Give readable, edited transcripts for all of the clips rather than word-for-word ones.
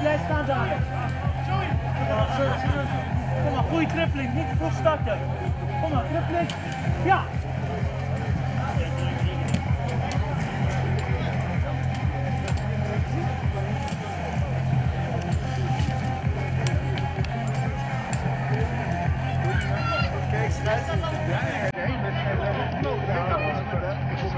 Blijf staan daar. Kom maar, goeie tripling, niet vroeg starten. Kom maar, tripling. Ja! Kijk, sluit. Kom maar.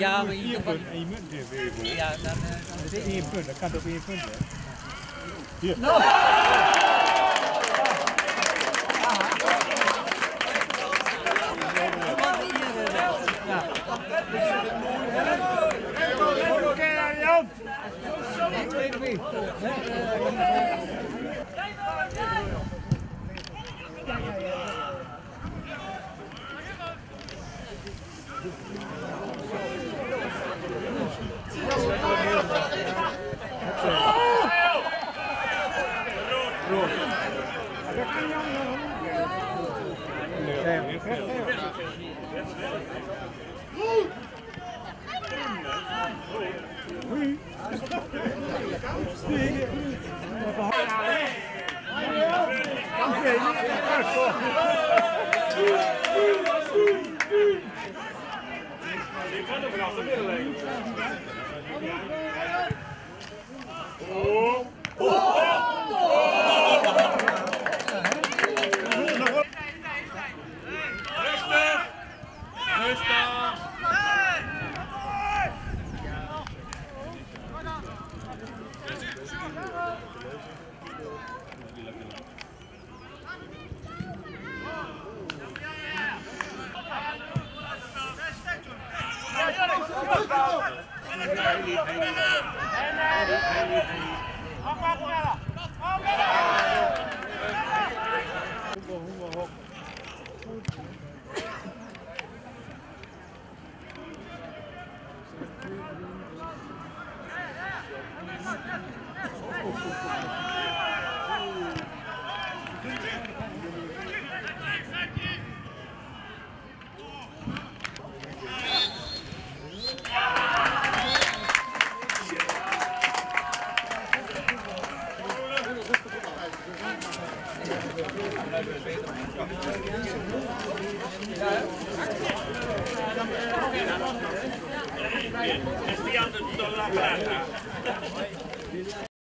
Ja, maar hier punt en je munt weer weer. Ja, dan is het 1 punt, dan kan het op 1 punt. Hè? Hier. No. Ja. Estudiando toda la plata.